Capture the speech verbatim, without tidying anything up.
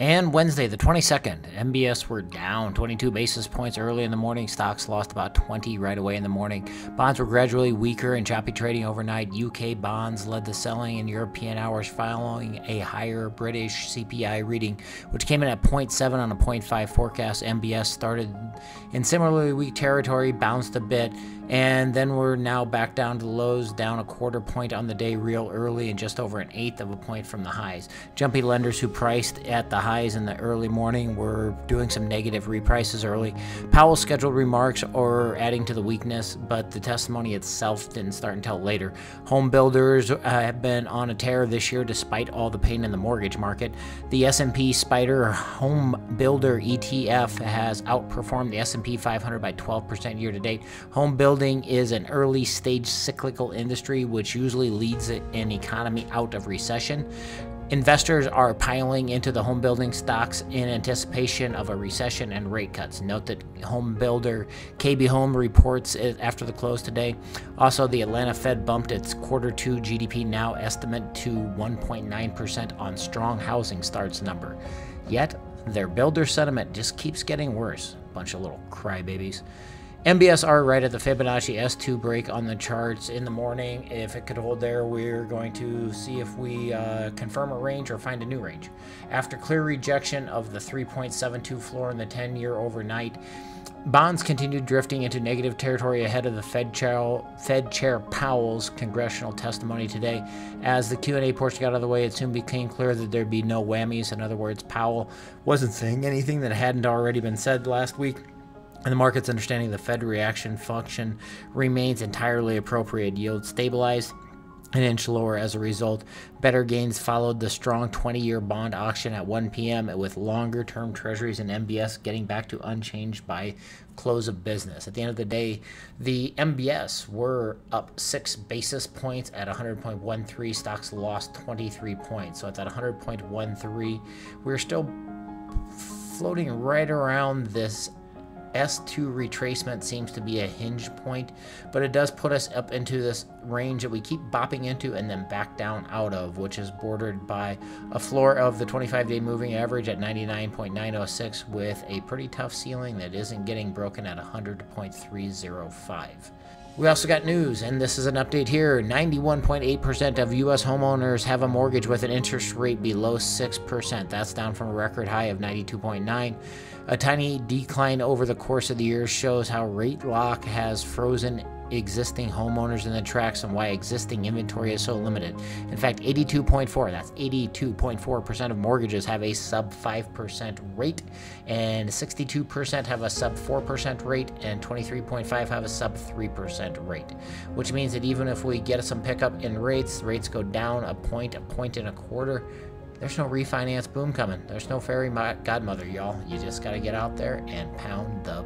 And Wednesday, the twenty-second, M B S were down twenty-two basis points early in the morning. Stocks lost about twenty right away in the morning. Bonds were gradually weaker and choppy trading overnight. U K bonds led the selling in European hours following a higher British C P I reading, which came in at zero point seven on a zero point five forecast. M B S started in similarly weak territory, bounced a bit, and then we're now back down to the lows, down a quarter point on the day real early and just over an eighth of a point from the highs. Jumpy lenders who priced at the highs in the early morning were doing some negative reprices early. Powell's scheduled remarks are adding to the weakness, but the testimony itself didn't start until later. Home builders uh, have been on a tear this year despite all the pain in the mortgage market. The S and P Spider Home Builder E T F has outperformed the S and P five hundred by twelve percent year to date. Home builders is an early stage cyclical industry which usually leads an economy out of recession. Investors are piling into the home building stocks in anticipation of a recession and rate cuts. Note that home builder K B Home reports after the close today. Also, the Atlanta Fed bumped its quarter two G D P now estimate to one point nine percent on strong housing starts number. Yet, their builder sentiment just keeps getting worse. Bunch of little crybabies. M B S R right at the Fibonacci S two break on the charts in the morning. If it could hold there, we're going to see if we uh, confirm a range or find a new range. After clear rejection of the three point seven two floor in the ten year overnight, bonds continued drifting into negative territory ahead of the Fed Chair, Fed Chair Powell's congressional testimony today. As the Q and A portion got out of the way, it soon became clear that there'd be no whammies. In other words, Powell wasn't saying anything that hadn't already been said last week. And the market's understanding the Fed reaction function remains entirely appropriate. Yield stabilized an inch lower as a result. Better gains followed the strong twenty year bond auction at one P M with longer term treasuries and M B S getting back to unchanged by close of business. At the end of the day, the M B S were up six basis points at one hundred point one three. Stocks lost twenty-three points. So at that one hundred point one three, we're still floating right around this S two retracement. Seems to be a hinge point, but it does put us up into this range that we keep bopping into and then back down out of, which is bordered by a floor of the twenty-five day moving average at ninety-nine point nine oh six with a pretty tough ceiling that isn't getting broken at one hundred point three oh five. We also got news, and this is an update here. ninety-one point eight percent of U S homeowners have a mortgage with an interest rate below six percent. That's down from a record high of ninety-two point nine. A tiny decline over the course of the year shows how rate lock has frozen existing homeowners in the tracks and why existing inventory is so limited. In fact, eighty-two point four, that's eighty-two point four percent of mortgages have a sub five percent rate, and sixty-two percent have a sub four percent rate, and twenty-three point five percent have a sub three percent rate, which means that even if we get some pickup in rates, rates go down a point, a point and a quarter, there's no refinance boom coming. There's no fairy godmother, y'all. You just got to get out there and pound the